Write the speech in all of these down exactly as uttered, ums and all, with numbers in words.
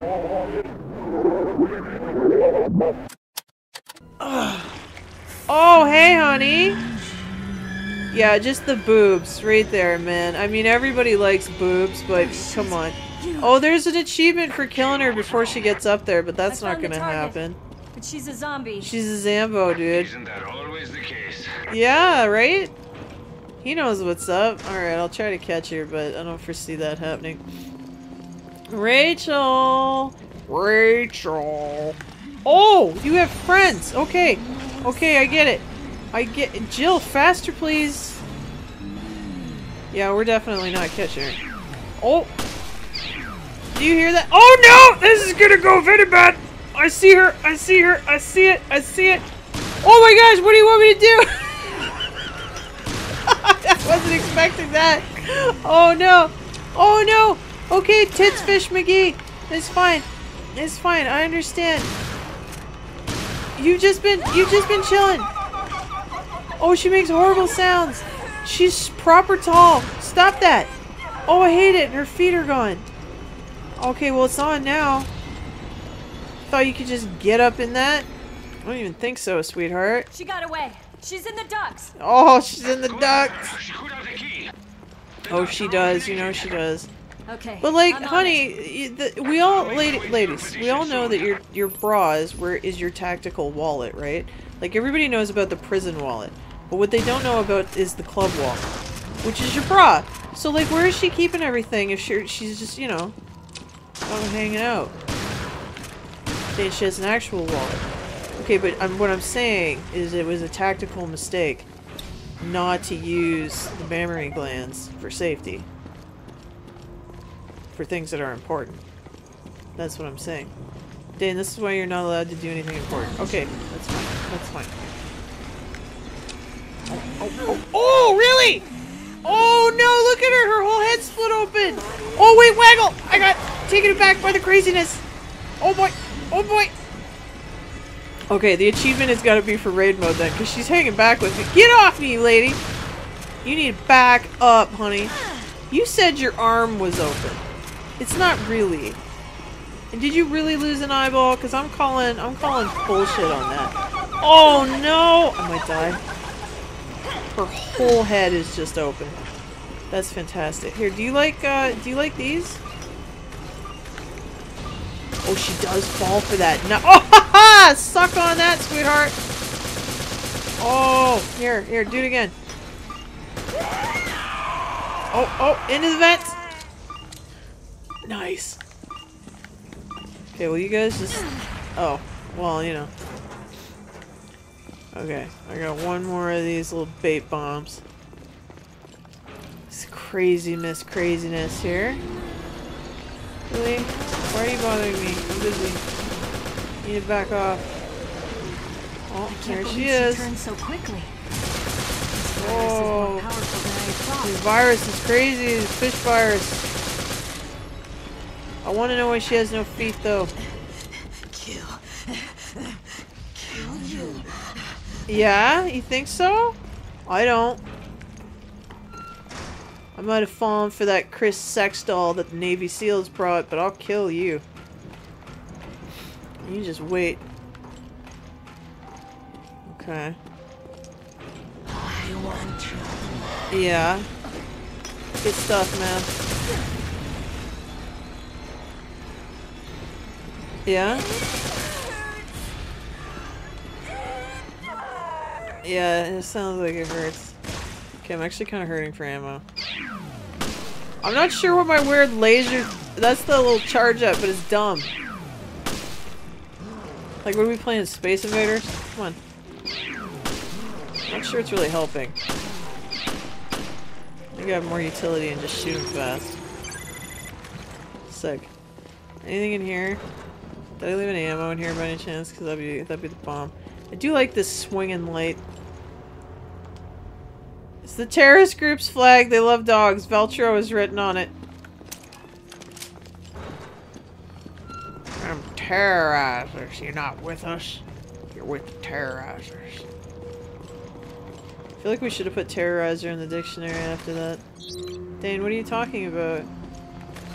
Ugh. Oh, hey, honey. Yeah, just the boobs right there, man. I mean, everybody likes boobs, but come on. Oh, there's an achievement for killing her before she gets up there, but that's not gonna happen. But she's a zombie. She's a Zambo, dude. Isn't that always the case? Yeah, right? He knows what's up. Alright, I'll try to catch her, but I don't foresee that happening. Rachel! Rachel! Oh! You have friends! Okay. Okay, I get it. I get it. Jill, faster, please! Yeah, we're definitely not catching her. Oh! Do you hear that? Oh no! This is gonna go very bad! I see her! I see her! I see it! I see it! Oh my gosh! What do you want me to do? I wasn't expecting that! Oh no! Oh no! Okay, tits fish McGee! It's fine. It's fine. I understand. You've just been you've just been chilling. Oh, she makes horrible sounds. She's proper tall. Stop that. Oh, I hate it. Her feet are gone. Okay, well it's on now. Thought you could just get up in that? I don't even think so, sweetheart. She got away. She's in the ducts. Oh, she's in the ducts. Oh, she does. You know she does. Okay, but like, honey, the, we all, lady, ladies, we all know that your your bra is where is your tactical wallet, right? Like everybody knows about the prison wallet, but what they don't know about is the club wallet, which is your bra. So like, where is she keeping everything if she she's just, you know, hanging out? She has an actual wallet. Okay, but I'm, what I'm saying is it was a tactical mistake not to use the mammary glands for safety. For things that are important. That's what I'm saying. Dan, this is why you're not allowed to do anything important. Okay, that's fine. That's fine. Oh, oh, oh. Oh really? Oh no, look at her! Her whole head split open! Oh wait, waggle! I got taken aback by the craziness! Oh boy! Oh boy! Okay, the achievement has got to be for raid mode then, because she's hanging back with me. Get off me, lady! You need to back up, honey. You said your arm was open. It's not really. And did you really lose an eyeball? Cause I'm calling, I'm calling bullshit on that. Oh no! I might die. Her whole head is just open. That's fantastic. Here, do you like, uh, do you like these? Oh, she does fall for that. No! Oh, ha ha! Suck on that, sweetheart. Oh, here, here, do it again. Oh, oh, into the vents. Nice. Okay, well you guys just... Oh, well, you know. Okay, I got one more of these little bait bombs. This craziness, craziness here. Really? Why are you bothering me? I'm busy. Need to back off. Oh, there she is. She turned so quickly. Whoa. This virus is crazy. This fish virus. I want to know why she has no feet, though. Kill. Kill you. Yeah? You think so? I don't. I might have fallen for that Chris sex doll that the Navy SEALs brought, but I'll kill you. You just wait. Okay. I want you. Yeah. Good stuff, man. Yeah? Yeah, it sounds like it hurts. Okay, I'm actually kind of hurting for ammo. I'm not sure what my weird laser... That's the little charge up, but it's dumb. Like, what are we playing, Space Invaders? Come on. I'm not sure it's really helping. I think I have more utility and just shoot him fast. Sick. Anything in here? Did I leave an ammo in here by any chance? Because that'd be that'd be the bomb. I do like this swinging light. It's the terrorist group's flag. They love dogs. Veltro is written on it. I'm terrorizers. You're not with us. You're with the terrorizers. I feel like we should have put terrorizer in the dictionary after that. Dane, what are you talking about?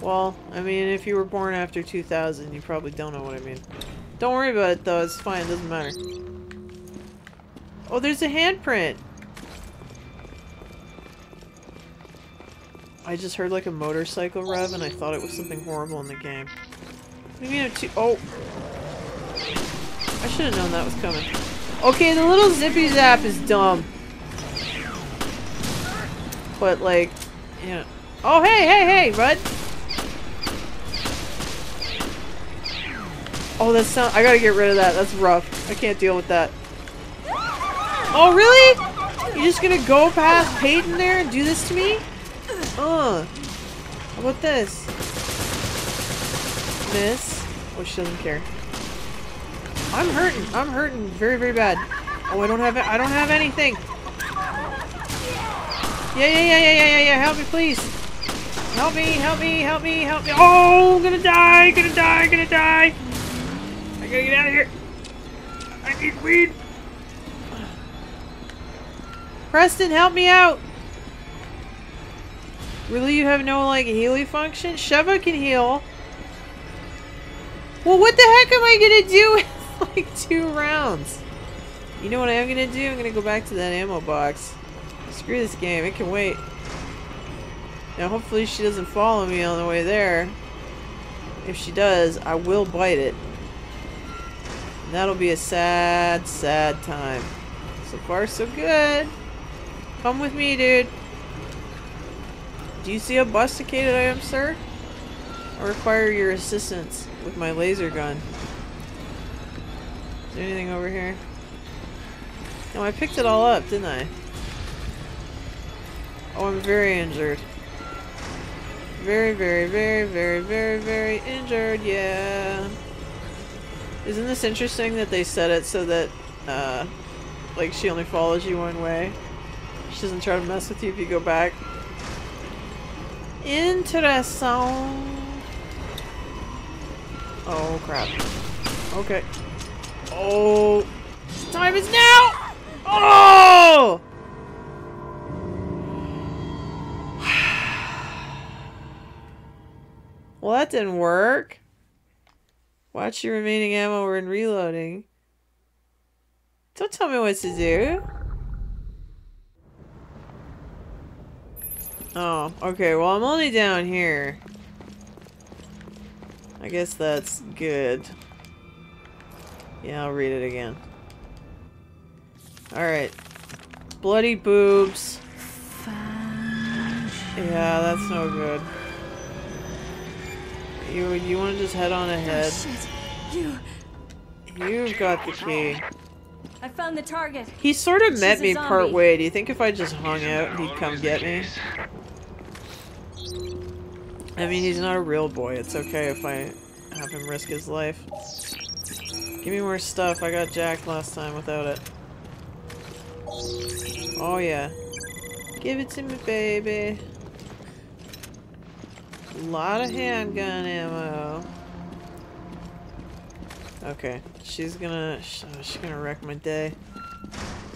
Well, I mean, if you were born after two thousand, you probably don't know what I mean. Don't worry about it, though. It's fine. It doesn't matter. Oh, there's a handprint! I just heard, like, a motorcycle rev, and I thought it was something horrible in the game. What do you mean I'm too- oh! I should've known that was coming. Okay, the little zippy zap is dumb. But, like, you know. Oh, hey, hey, hey, bud! Oh, that sound- I gotta get rid of that. That's rough. I can't deal with that. Oh, really? You're just gonna go past Peyton there and do this to me? Uh. How about this? Miss. Oh, she doesn't care. I'm hurting. I'm hurting very, very bad. Oh, I don't have it. I don't have anything. Yeah, yeah, yeah, yeah, yeah, yeah, yeah. Help me, please. Help me, help me, help me, help me. Oh, I'm gonna die. Gonna die. Gonna die. I gotta get out of here. I need weed. Preston, help me out. Really, you have no, like, healing function? Sheva can heal. Well, what the heck am I gonna do with, like, two rounds? You know what I am gonna do? I'm gonna go back to that ammo box. Screw this game. It can wait. Now, hopefully she doesn't follow me on the way there. If she does, I will bite it. And that'll be a sad, sad time. So far, so good. Come with me, dude. Do you see how busticated I am, sir? I require your assistance with my laser gun. Is there anything over here? No, I picked it all up, didn't I? Oh, I'm very injured. Very, very, very, very, very, very injured, yeah. Isn't this interesting that they said it so that, uh, like, she only follows you one way? She doesn't try to mess with you if you go back. Interesting. Oh crap. Okay. Oh, time is now. Oh. Well, that didn't work. Watch your remaining ammo when reloading. Don't tell me what to do. Oh, okay, well, I'm only down here. I guess that's good. Yeah, I'll read it again. Alright. Bloody boobs. Yeah, that's no good. You, you want to just head on ahead. You've got the key. I found the target. He sort of met me part way. Do you think if I just hung out, he'd come get me? I mean, he's not a real boy. It's okay if I have him risk his life. Give me more stuff. I got jacked last time without it. Oh, yeah. Give it to me, baby. A lot of handgun ammo. Okay. She's gonna... She's gonna wreck my day.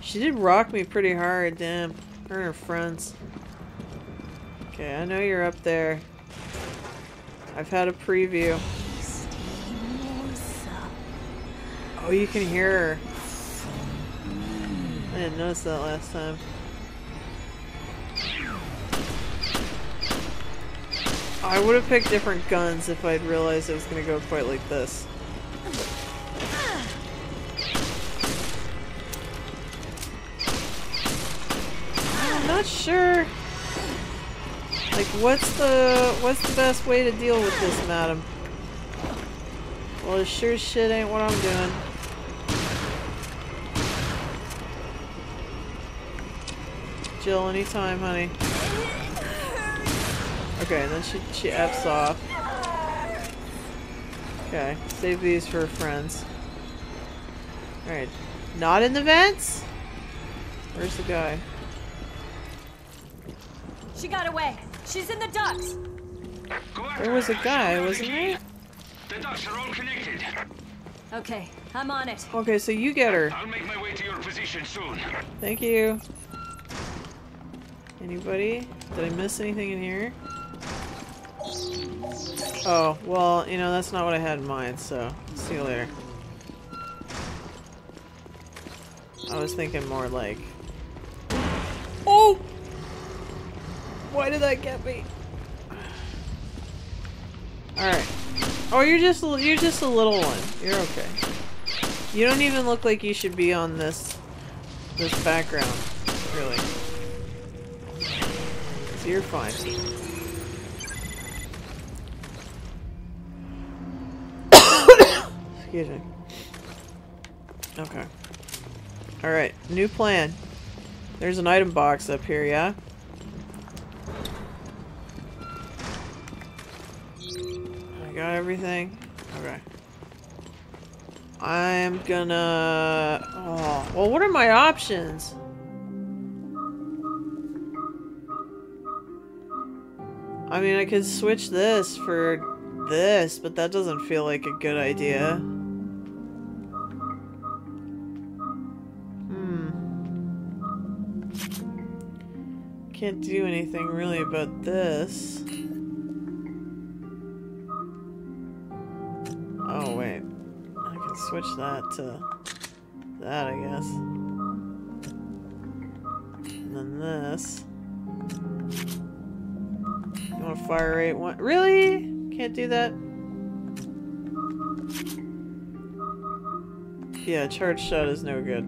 She did rock me pretty hard, damn. Her and her friends. Okay, I know you're up there. I've had a preview. Oh, you can hear her. I didn't notice that last time. I would have picked different guns if I'd realized it was going to go quite like this. I'm not sure. Like, what's the what's the best way to deal with this, madam? Well, it sure as shit ain't what I'm doing. Jill, anytime, honey. Okay, and then she she f's off. Okay, save these for her friends. All right, not in the vents. Where's the guy? She got away. She's in the ducts. There was a guy, wasn't there? The ducts are all connected. Okay, I'm on it. Okay, so you get her. I'll make my way to your position soon. Thank you. Anybody? Did I miss anything in here? Oh, well, you know, that's not what I had in mind, so see you later. I was thinking more like... Oh! Why did that get me? Alright. Oh, you're just you're just a little one. You're okay. You don't even look like you should be on this this background, really. So you're fine. Excuse me. Okay. Alright, new plan. There's an item box up here, yeah? I got everything. Okay. I'm gonna... Oh, well, what are my options? I mean, I could switch this for this, but that doesn't feel like a good idea. Can't do anything really about this. Oh wait, I can switch that to that, I guess. And then this. You want to fire rate one? Really? Can't do that? Yeah, charge shot is no good.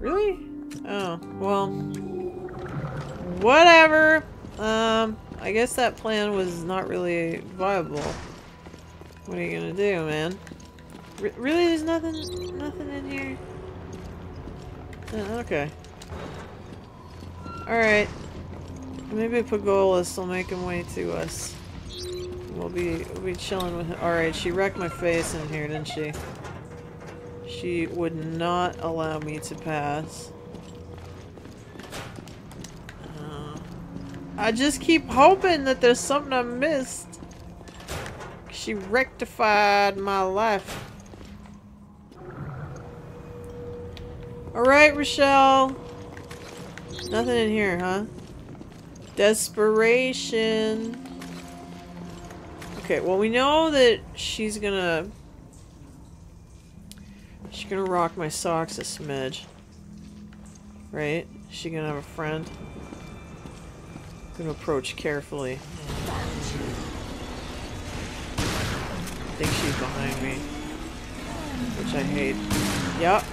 Really? Oh, well, whatever. Um, I guess that plan was not really viable. What are you gonna do, man? R really, there's nothing, nothing in here? Uh, okay. Alright. Maybe Pagolas will make him way to us. We'll be, we'll be chilling with him. Alright, she wrecked my face in here, didn't she? She would not allow me to pass. I just keep hoping that there's something I missed. She rectified my life. Alright, Rochelle. Nothing in here, huh? Desperation. Okay, well, we know that she's gonna... She's gonna rock my socks a smidge. Right? She gonna have a friend? Gonna approach carefully. I think she's behind me, which I hate. Yep.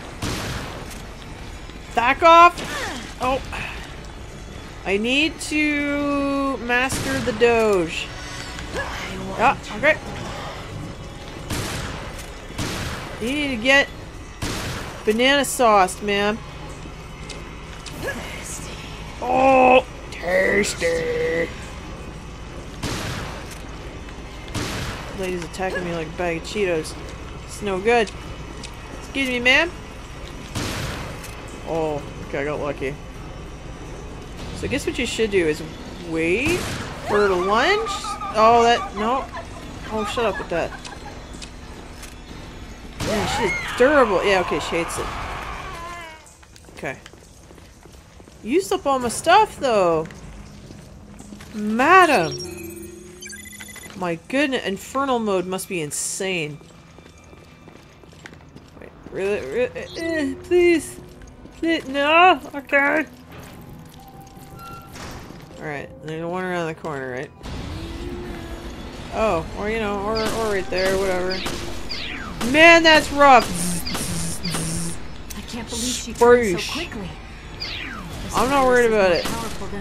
Back off! Oh, I need to master the doge. Yeah, okay. You need to get banana sauced, ma'am. Oh. Tasty! Lady's attacking me like a bag of Cheetos. It's no good. Excuse me, ma'am. Oh, okay, I got lucky. So I guess what you should do is wait for the lunch. Oh, that no. Oh, shut up with that. Man, she's durable. Yeah, okay, she hates it. Okay. Used up all my stuff, though. Madam. My goodness. Infernal mode must be insane. Wait, really? really eh, please. please. No? Okay. Alright. There's one around the corner, right? Oh. Or, you know, or, or right there. Whatever. Man, that's rough. I can't believe she turned so quickly. I'm not worried about it.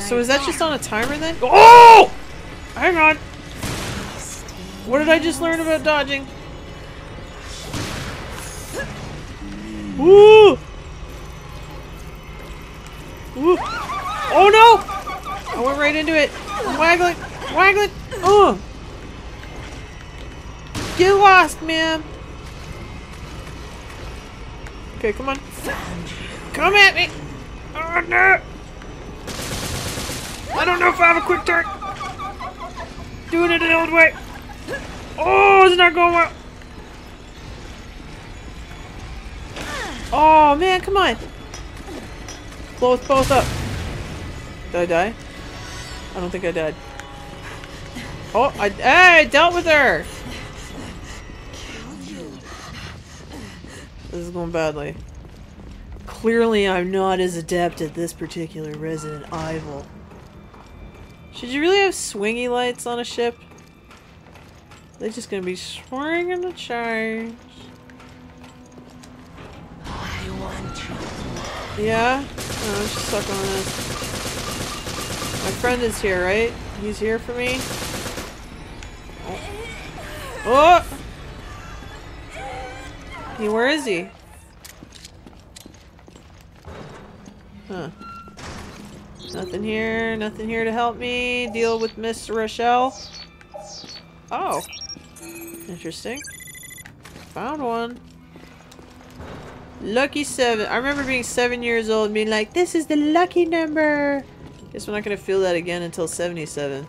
So is that just on a timer then? Oh! Hang on! What did I just learn about dodging? Ooh! Ooh! Oh no! I went right into it! I'm waggling! Waggling! Oh! Get lost, ma'am! Okay, come on. Come at me! Oh no! I don't know if I have a quick turn! Doing it an old way! Oh, it's not going well! Oh man, come on! Blow us both up! Did I die? I don't think I died. Oh, I, I dealt with her! This is going badly. Clearly I'm not as adept at this particular Resident Evil. Should you really have swingy lights on a ship? They're just gonna be swinging the charge. I want you. Yeah? No, I'm just stuck on this. My friend is here, right? He's here for me. Oh! Oh! Hey, where is he? Huh. Nothing here. Nothing here to help me deal with Miss Rochelle. Oh. Interesting. Found one. Lucky seven. I remember being seven years old and being like, this is the lucky number. Guess we're not going to feel that again until seventy-seven.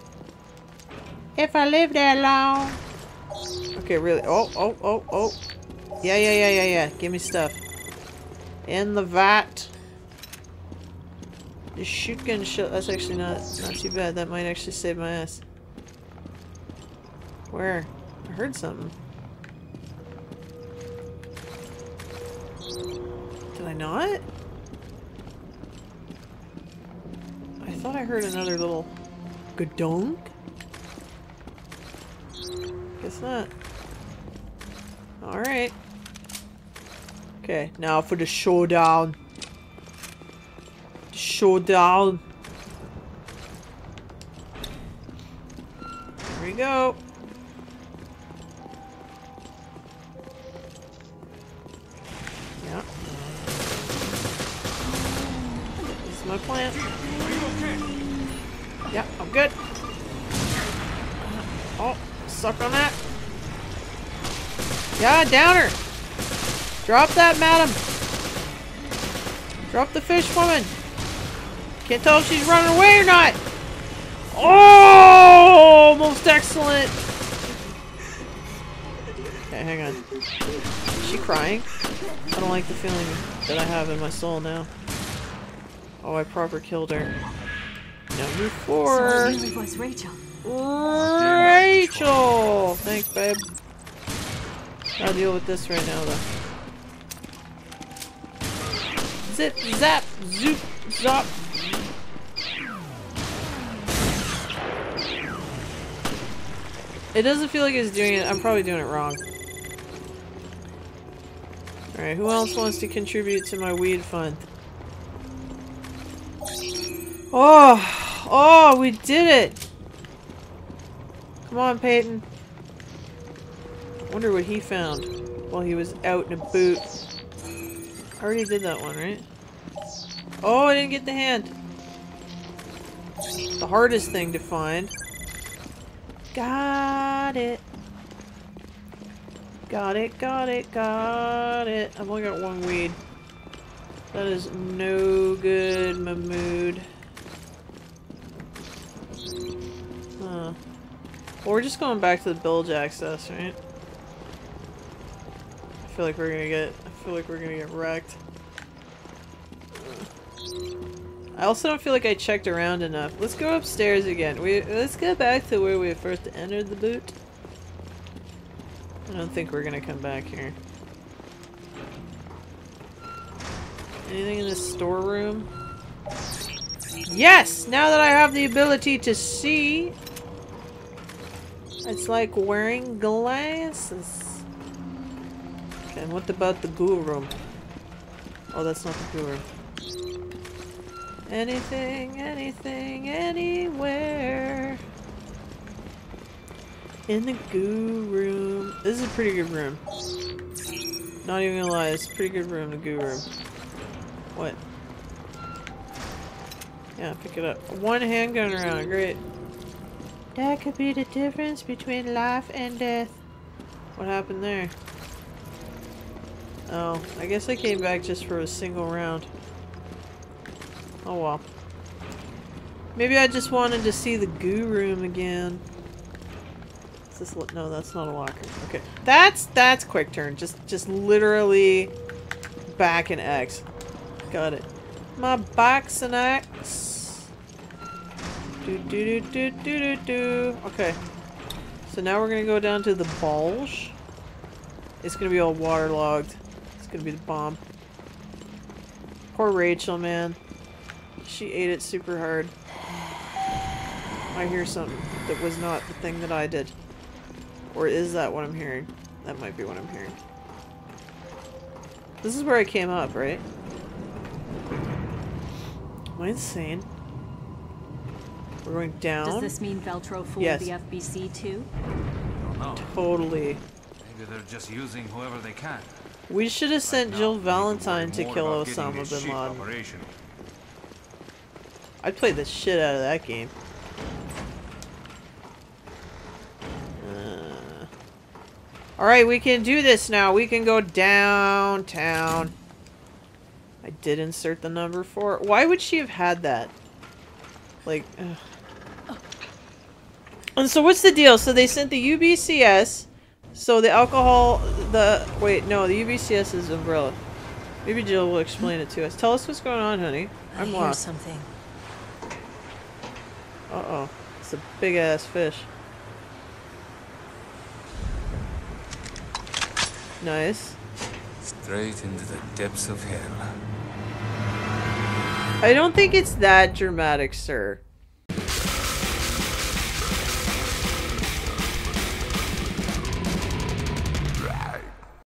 If I live that long. Okay, really. Oh, oh, oh, oh. Yeah, yeah, yeah, yeah, yeah. Give me stuff. In the vat. The shotgun shell. That's actually not, not too bad. That might actually save my ass. Where? I heard something. Did I not? I thought I heard another little gadonk. Guess not. Alright. Okay, now for the showdown. Showdown. Here we go. Yeah. This is my plan. Are you okay? Yeah, I'm good. Oh, suck on that. Yeah, downer. Drop that, madam. Drop the fish woman. Can't tell if she's running away or not. Oh, most excellent. Okay, hang on. Is she crying? I don't like the feeling that I have in my soul now. Oh, I proper killed her. Number four. It was Rachel. Rachel. Thanks, babe. I'll deal with this right now, though. Zip, zap, zoop, zop. It doesn't feel like it's doing it. I'm probably doing it wrong. Alright, who else wants to contribute to my weed fund? Oh! Oh, we did it! Come on, Peyton. I wonder what he found while he was out in a boot. I already did that one, right? Oh, I didn't get the hand. The hardest thing to find. Got it. Got it, got it, got it. I've only got one weed. That is no good, Mahmood. Huh. Well, we're just going back to the bilge access, right? I feel like we're gonna get I feel like we're gonna get wrecked. I also don't feel like I checked around enough. Let's go upstairs again. We let's go back to where we first entered the boot. I don't think we're gonna come back here. Anything in this storeroom? Yes! Now that I have the ability to see, it's like wearing glasses. Okay, and what about the goo room? Oh, that's not the goo room. Anything, anything, anywhere. In the goo room. This is a pretty good room. Not even gonna lie, it's a pretty good room, the goo room. What? Yeah, pick it up. One handgun around, great. That could be the difference between life and death. What happened there? Oh, I guess I came back just for a single round. Oh well. Maybe I just wanted to see the goo room again. Is this li- no, that's not a locker. Okay. That's that's quick turn. Just just literally back and X. Got it. My box and X. Do do do do do do do. Okay. So now we're gonna go down to the bulge. It's gonna be all waterlogged. It's gonna be the bomb. Poor Rachel, man. She ate it super hard. I hear something that was not the thing that I did. Or is that what I'm hearing? That might be what I'm hearing. This is where I came up, right? Am I insane? We're going down. Does this mean Veltro fooled yes. the F B C too? I don't know. Totally. Maybe they're just using whoever they can. We should have sent right Jill Valentine to kill Osama bin Laden. Operation. I played the shit out of that game. Uh, Alright, we can do this now. We can go downtown. I did insert the number four. Why would she have had that? Like, ugh. And so what's the deal? So they sent the U B C S. So the alcohol, the, wait, no, the U B C S is Umbrella. Maybe Jill will explain it to us. Tell us what's going on, honey. I'm I hear lost. something. Uh-oh. It's a big-ass fish. Nice. Straight into the depths of hell. I don't think it's that dramatic, sir.